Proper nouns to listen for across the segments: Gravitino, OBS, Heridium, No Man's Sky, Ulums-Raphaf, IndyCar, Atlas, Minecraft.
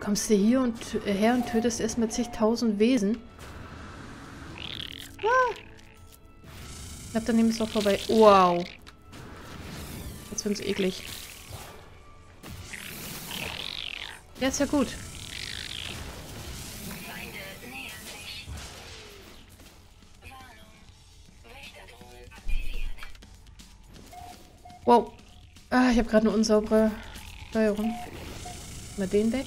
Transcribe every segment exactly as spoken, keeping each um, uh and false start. Kommst du hier und äh, her und tötest erstmal zigtausend Wesen? Ah. Ich glaube, dann nehme ich es auch vorbei. Wow. Jetzt wird es eklig. Ja, ist ja gut. Wow. Ah, ich habe gerade eine unsaubere Steuerung. Mal den weg.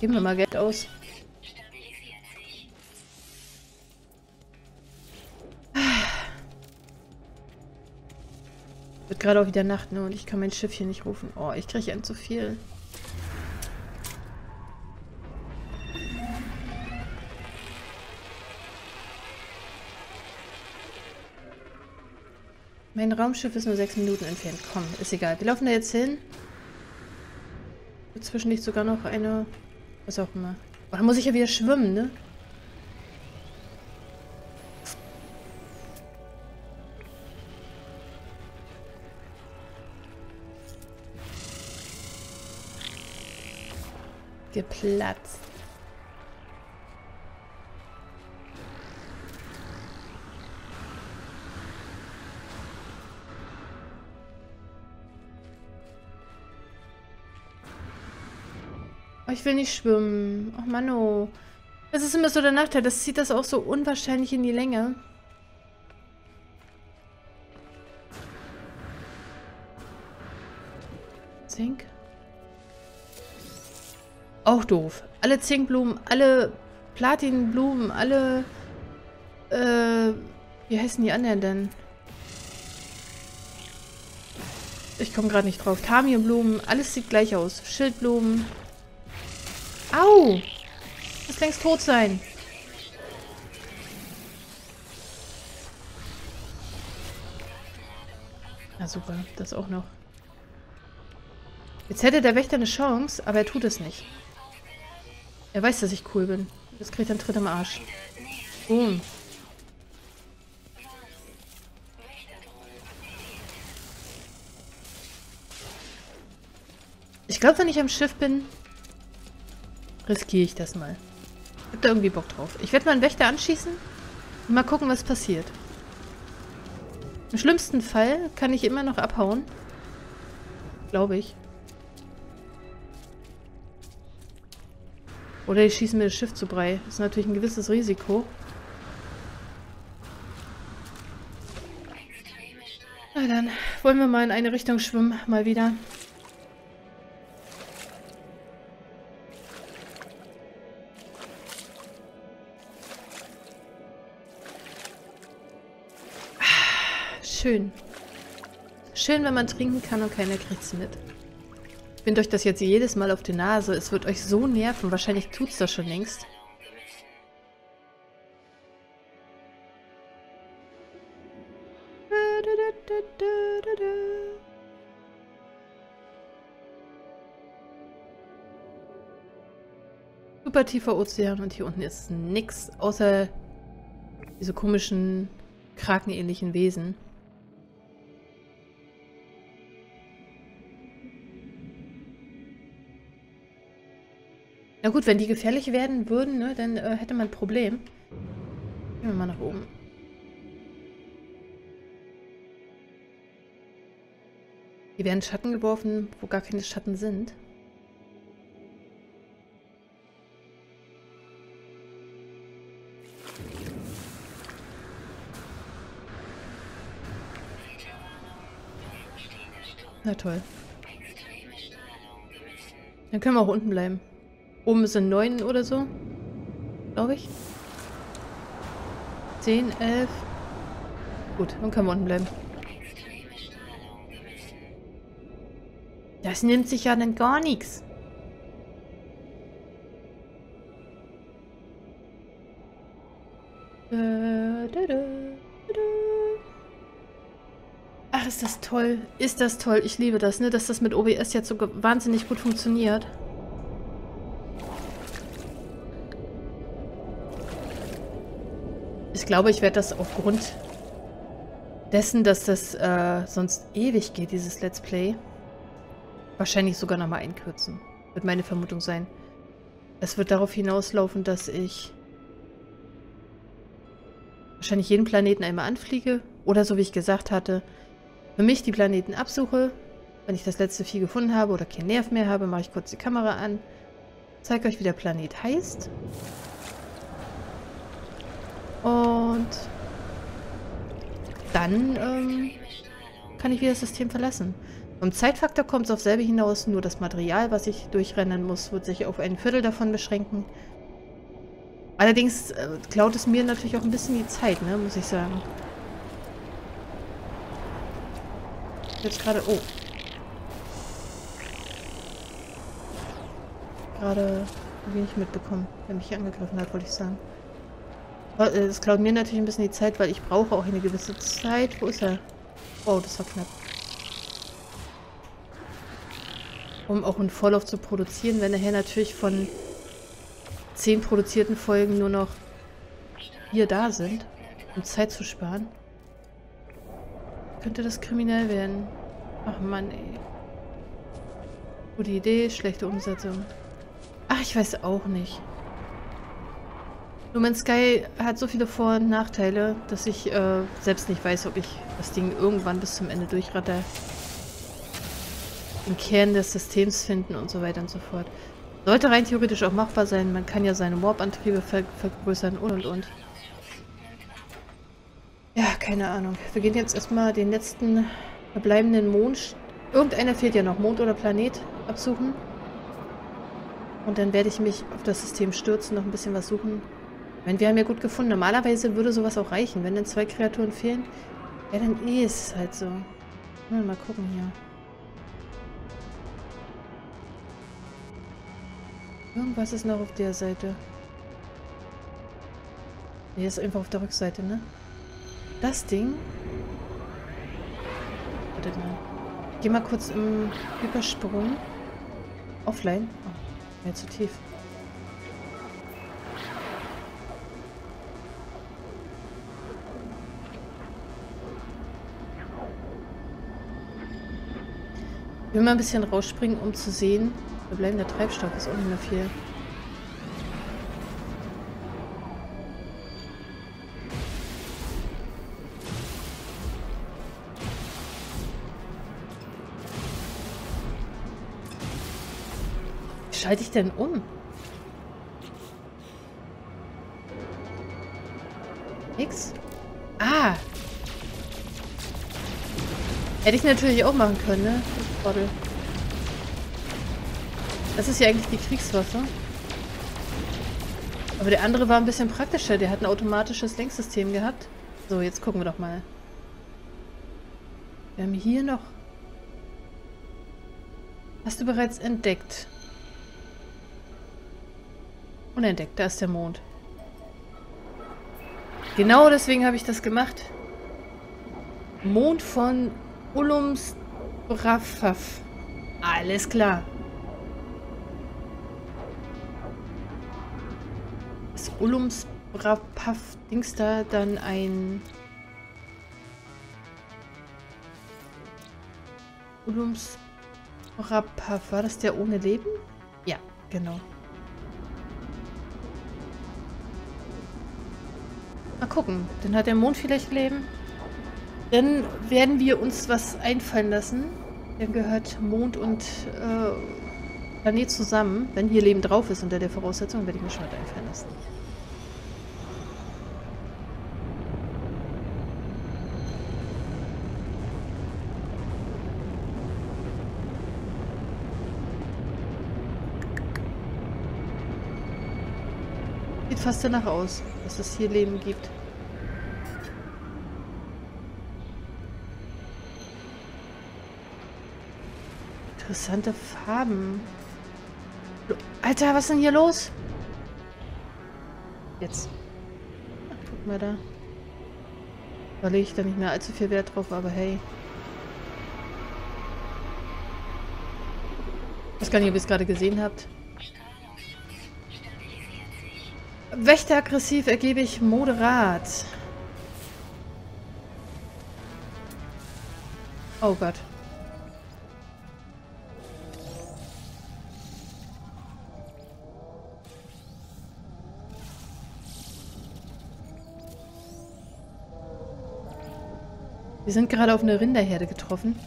Geben wir mal Geld aus. Wird gerade auch wieder Nacht, ne? Und ich kann mein Schiff hier nicht rufen. Oh, ich kriege ein zu viel. Mein Raumschiff ist nur sechs Minuten entfernt. Komm, ist egal. Wir laufen da jetzt hin. Dazwischen liegt sogar noch eine... Was auch immer. Oh, da muss ich ja wieder schwimmen, ne? Geplatzt. Ich will nicht schwimmen. Ach, Mann, oh. Das ist immer so der Nachteil. Das zieht das auch so unwahrscheinlich in die Länge. Zink. Auch doof. Alle Zinkblumen, alle Platinblumen, alle... Äh... Wie heißen die anderen denn? Ich komme gerade nicht drauf. Tamienblumen, alles sieht gleich aus. Schildblumen... Au! Muss längst tot sein. Na super, das auch noch. Jetzt hätte der Wächter eine Chance, aber er tut es nicht. Er weiß, dass ich cool bin. Jetzt kriegt er einen Tritt im Arsch. Boom. Ich glaube, wenn ich am Schiff bin... riskiere ich das mal. Ich hab da irgendwie Bock drauf. Ich werde mal einen Wächter anschießen und mal gucken, was passiert. Im schlimmsten Fall kann ich immer noch abhauen. Glaube ich. Oder ich schieße mir das Schiff zu Brei. Das ist natürlich ein gewisses Risiko. Na dann, wollen wir mal in eine Richtung schwimmen, mal wieder. Schön. Schön, wenn man trinken kann und keiner kriegt's mit. Ich bind euch das jetzt jedes Mal auf die Nase. Es wird euch so nerven. Wahrscheinlich tut's das schon längst. Super tiefer Ozean und hier unten ist nix außer diese komischen, krakenähnlichen Wesen. Na gut, wenn die gefährlich werden würden, ne, dann äh, hätte man ein Problem. Gehen wir mal nach oben. Hier werden Schatten geworfen, wo gar keine Schatten sind. Na toll. Dann können wir auch unten bleiben. Oben sind neun oder so, glaube ich. zehn, elf. Gut, dann können wir unten bleiben. Das nimmt sich ja dann gar nichts. Ach, ist das toll. Ist das toll. Ich liebe das, ne? Dass das mit O B S jetzt so wahnsinnig gut funktioniert. Ich glaube, ich werde das aufgrund dessen, dass das äh, sonst ewig geht, dieses Let's Play, wahrscheinlich sogar nochmal einkürzen. Wird meine Vermutung sein. Es wird darauf hinauslaufen, dass ich wahrscheinlich jeden Planeten einmal anfliege. Oder so wie ich gesagt hatte, für mich die Planeten absuche. Wenn ich das letzte Vieh gefunden habe oder keinen Nerv mehr habe, mache ich kurz die Kamera an. Zeige euch, wie der Planet heißt. Und dann ähm, kann ich wieder das System verlassen. Vom Zeitfaktor kommt es auf selbe hinaus, nur das Material, was ich durchrendern muss, wird sich auf ein Viertel davon beschränken. Allerdings äh, klaut es mir natürlich auch ein bisschen die Zeit, ne, muss ich sagen. Jetzt gerade... Oh. Gerade wenig mitbekommen, der mich hier angegriffen hat, wollte ich sagen. Es klaut mir natürlich ein bisschen die Zeit, weil ich brauche auch eine gewisse Zeit. Wo ist er? Oh, das war knapp. Um auch einen Vorlauf zu produzieren, wenn nachher natürlich von zehn produzierten Folgen nur noch vier da sind, um Zeit zu sparen. Könnte das kriminell werden. Ach Mann, ey. Gute Idee, schlechte Umsetzung. Ach, ich weiß auch nicht. No Man's Sky hat so viele Vor- und Nachteile, dass ich äh, selbst nicht weiß, ob ich das Ding irgendwann bis zum Ende durchratter. Den Kern des Systems finden und so weiter und so fort. Sollte rein theoretisch auch machbar sein. Man kann ja seine Warp-Antriebe ver vergrößern und und und. Ja, keine Ahnung. Wir gehen jetzt erstmal den letzten verbleibenden Mond. Irgendeiner fehlt ja noch. Mond oder Planet absuchen. Und dann werde ich mich auf das System stürzen, noch ein bisschen was suchen. Ich meine, wir haben ja gut gefunden. Normalerweise würde sowas auch reichen. Wenn dann zwei Kreaturen fehlen, ja, dann eh ist es halt so. Mal, mal gucken hier. Irgendwas ist noch auf der Seite. Nee, ist einfach auf der Rückseite, ne? Das Ding. Warte mal. Ich geh mal kurz im Übersprung. Offline. Oh, mehr zu tief. Ich will mal ein bisschen rausspringen, um zu sehen. Verbleibender Treibstoff ist auch nicht mehr viel. Wie schalte ich denn um? Nix? Ah! Hätte ich natürlich auch machen können, ne? Das ist ja eigentlich die Kriegswaffe. Aber der andere war ein bisschen praktischer. Der hat ein automatisches Lenksystem gehabt. So, jetzt gucken wir doch mal. Wir haben hier noch... Hast du bereits entdeckt? Unentdeckt, da ist der Mond. Genau deswegen habe ich das gemacht. Mond von Ulums-Raphaf. Alles klar. Ist Ulums-Raphaf-Dings da dann ein... Ulums-Raphaf, war das der ohne Leben? Ja, genau. Mal gucken, dann hat der Mond vielleicht Leben. Dann werden wir uns was einfallen lassen. Dann gehört Mond und äh, Planet zusammen. Wenn hier Leben drauf ist unter der Voraussetzung, werde ich mir schon was einfallen lassen. Sieht fast danach aus, dass es hier Leben gibt. Interessante Farben. Alter, was ist denn hier los? Jetzt. Ach, guck mal da. Da lege ich da nicht mehr allzu viel Wert drauf, aber hey. Ich weiß gar nicht, ob ihr es gerade gesehen habt. Wächter aggressiv ergebe ich moderat. Oh Gott. Wir sind gerade auf eine Rinderherde getroffen.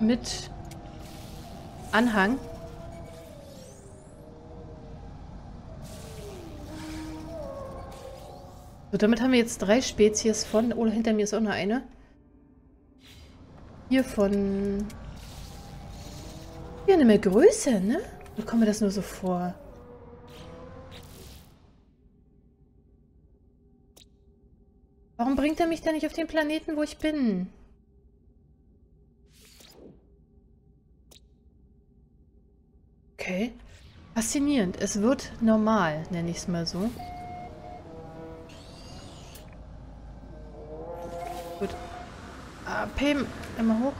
Mit Anhang. So, damit haben wir jetzt drei Spezies von... Oh, hinter mir ist auch noch eine. Hier von... Ja, eine mehr Größe, ne? Oder kommt mir das nur so vor? Warum bringt er mich denn nicht auf den Planeten, wo ich bin? Okay. Faszinierend. Es wird normal, nenne ich es mal so. Gut. Ah, Pem, immer hoch.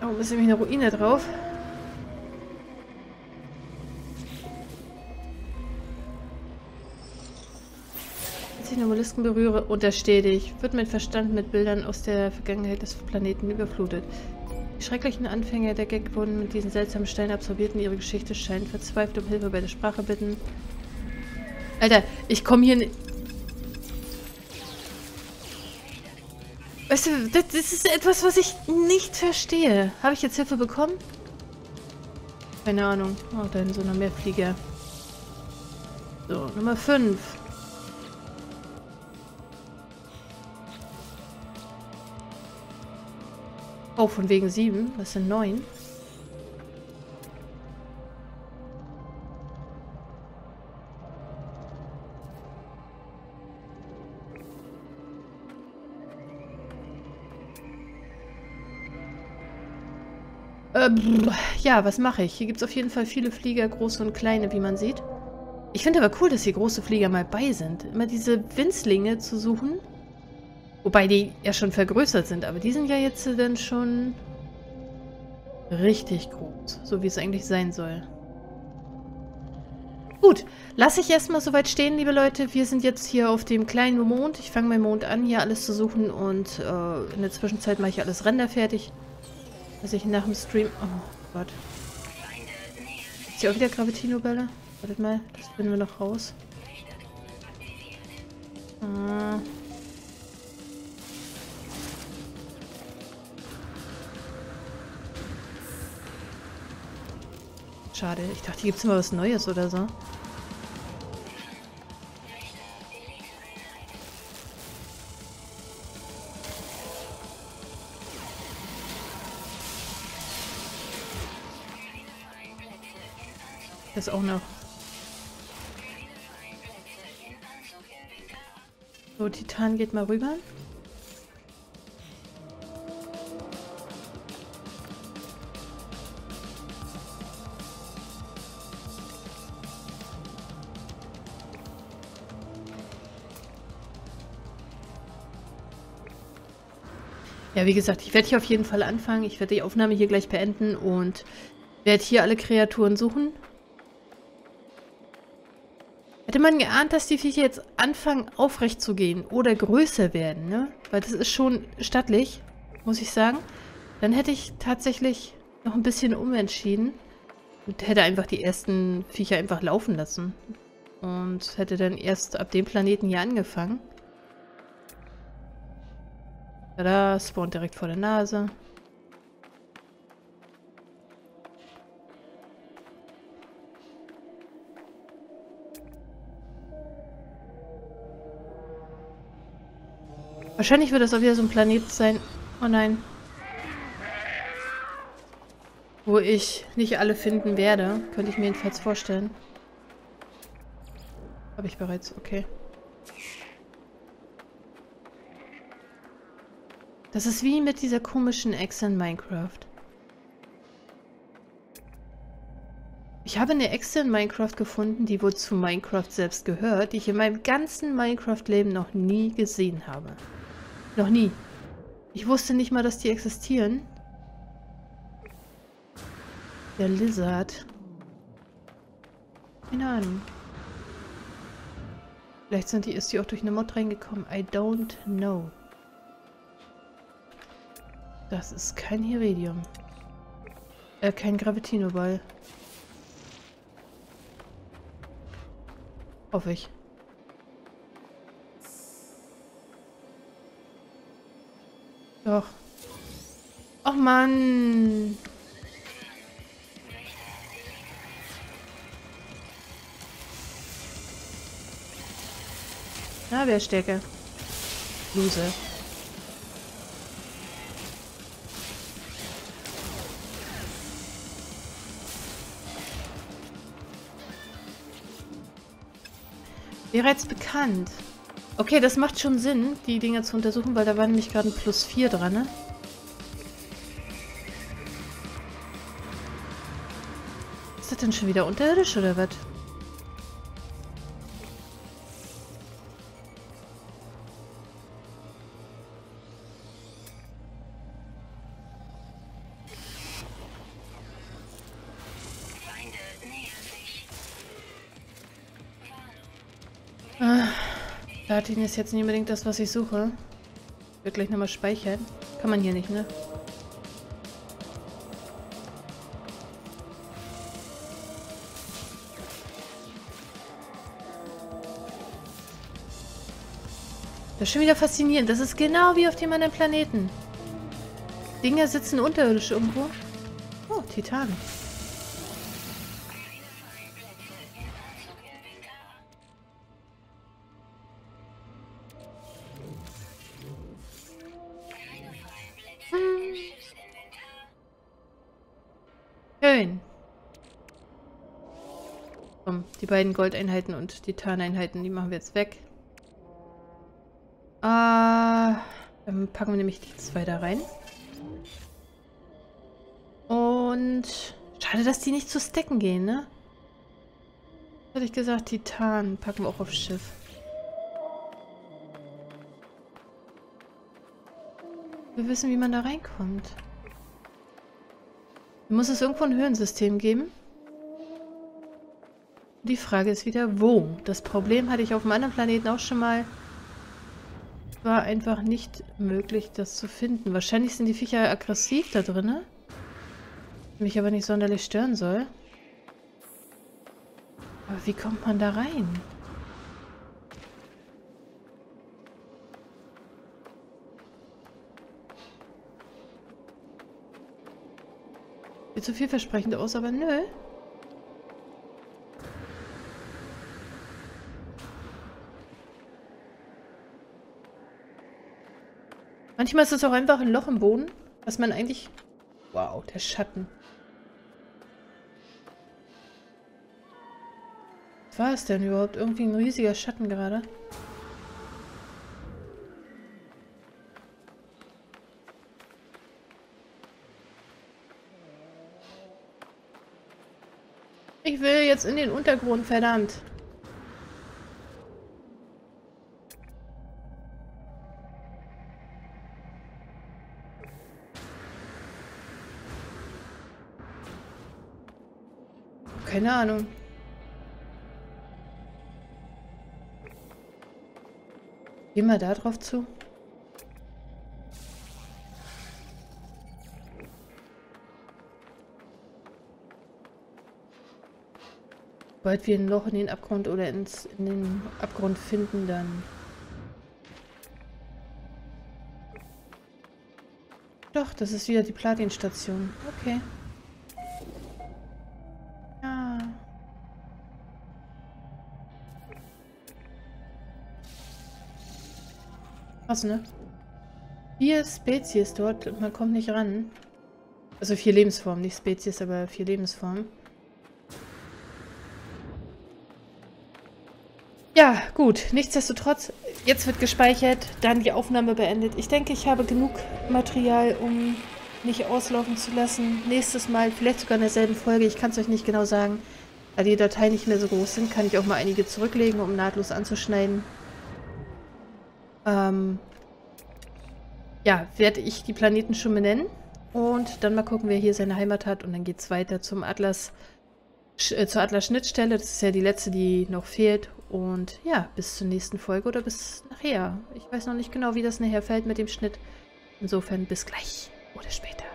Oh, ist nämlich eine Ruine drauf. Als ich den Obelisken berühre, unterstehe ich. Wird mein Verstand mit Bildern aus der Vergangenheit des Planeten überflutet. Die schrecklichen Anfänge der Gag wurden mit diesen seltsamen Steinen absorbiert und ihre Geschichte scheint verzweifelt um Hilfe bei der Sprache bitten. Alter, ich komme hier... Ne Weißt du, das, das ist etwas, was ich nicht verstehe. Habe ich jetzt Hilfe bekommen? Keine Ahnung. Oh, da sind so noch mehr Flieger. So, Nummer fünf. Oh, von wegen sieben. Das sind neun. Ja, was mache ich? Hier gibt es auf jeden Fall viele Flieger, große und kleine, wie man sieht. Ich finde aber cool, dass hier große Flieger mal bei sind. Immer diese Winzlinge zu suchen. Wobei die ja schon vergrößert sind, aber die sind ja jetzt dann schon richtig groß. So wie es eigentlich sein soll. Gut, lasse ich erstmal soweit stehen, liebe Leute. Wir sind jetzt hier auf dem kleinen Mond. Ich fange meinen Mond an, hier alles zu suchen und äh, in der Zwischenzeit mache ich alles Render fertig. Dass ich nach dem Stream... Oh Gott. Ist hier auch wieder Gravitino-Bälle? Wartet mal, das finden wir noch raus. Ah. Schade, ich dachte, hier gibt es immer was Neues oder so. Das auch noch. So, Titan geht mal rüber. Ja, wie gesagt, ich werde hier auf jeden Fall anfangen. Ich werde die Aufnahme hier gleich beenden und werde hier alle Kreaturen suchen. Hätte man geahnt, dass die Viecher jetzt anfangen, aufrecht zu gehen oder größer werden, ne? Weil das ist schon stattlich, muss ich sagen. Dann hätte ich tatsächlich noch ein bisschen umentschieden und hätte einfach die ersten Viecher einfach laufen lassen. Und hätte dann erst ab dem Planeten hier angefangen. Tada, spawnt direkt vor der Nase. Wahrscheinlich wird das auch wieder so ein Planet sein. Oh nein. Wo ich nicht alle finden werde. Könnte ich mir jedenfalls vorstellen. Habe ich bereits. Okay. Das ist wie mit dieser komischen Echse in Minecraft. Ich habe eine Echse in Minecraft gefunden, die wohl zu Minecraft selbst gehört, die ich in meinem ganzen Minecraft-Leben noch nie gesehen habe. Noch nie. Ich wusste nicht mal, dass die existieren. Der Lizard. Keine Ahnung. Vielleicht sind die, ist die auch durch eine Mod reingekommen. I don't know. Das ist kein Heridium. Äh, kein Gravitino-Ball. Hoffe ich. Doch. Och Mann. Na, wer stecke? Lose. Bereits bekannt. Okay, das macht schon Sinn, die Dinger zu untersuchen, weil da war nämlich gerade ein Plus vier dran, ne? Ist das denn schon wieder unterirdisch oder was? Platin ist jetzt nicht unbedingt das, was ich suche. Ich werde gleich nochmal speichern. Kann man hier nicht, ne? Das ist schon wieder faszinierend. Das ist genau wie auf dem anderen Planeten. Dinger sitzen unterirdisch irgendwo. Oh, Titan. Die beiden Goldeinheiten und Titaneinheiten, die machen wir jetzt weg. Ah, dann packen wir nämlich die zwei da rein. Und schade, dass die nicht zu stacken gehen, ne? Hatte ich gesagt, Titan packen wir auch aufs Schiff. Wir wissen, wie man da reinkommt. Muss es irgendwo ein Höhensystem geben? Die Frage ist wieder, wo? Das Problem hatte ich auf meinem Planeten auch schon mal. Es war einfach nicht möglich, das zu finden. Wahrscheinlich sind die Viecher aggressiv da drin, mich aber nicht sonderlich stören soll. Aber wie kommt man da rein? Sieht so vielversprechend aus, aber nö. Manchmal ist es auch einfach ein Loch im Boden, was man eigentlich... Wow, der Schatten. Was war es denn überhaupt? Irgendwie ein riesiger Schatten gerade. Ich will jetzt in den Untergrund, verdammt. Keine Ahnung. Geh mal da drauf zu. Sobald wir ein Loch in den Abgrund oder ins, in den Abgrund finden, dann... Doch, das ist wieder die Platinstation. Okay. Krass, ne? Vier Spezies dort und man kommt nicht ran. Also vier Lebensformen, nicht Spezies, aber vier Lebensformen. Ja, gut. Nichtsdestotrotz, jetzt wird gespeichert, dann die Aufnahme beendet. Ich denke, ich habe genug Material, um nicht auslaufen zu lassen. Nächstes Mal, vielleicht sogar in derselben Folge, ich kann es euch nicht genau sagen, Da die Dateien nicht mehr so groß sind, kann ich auch mal einige zurücklegen, um nahtlos anzuschneiden. Ähm ja, werde ich die Planeten schon benennen. Und dann mal gucken, wer hier seine Heimat hat. Und dann geht es weiter zum Atlas, äh, zur Atlas-Schnittstelle. Das ist ja die letzte, die noch fehlt. Und ja, bis zur nächsten Folge oder bis nachher. Ich weiß noch nicht genau, wie das nachher fällt mit dem Schnitt. Insofern bis gleich oder später.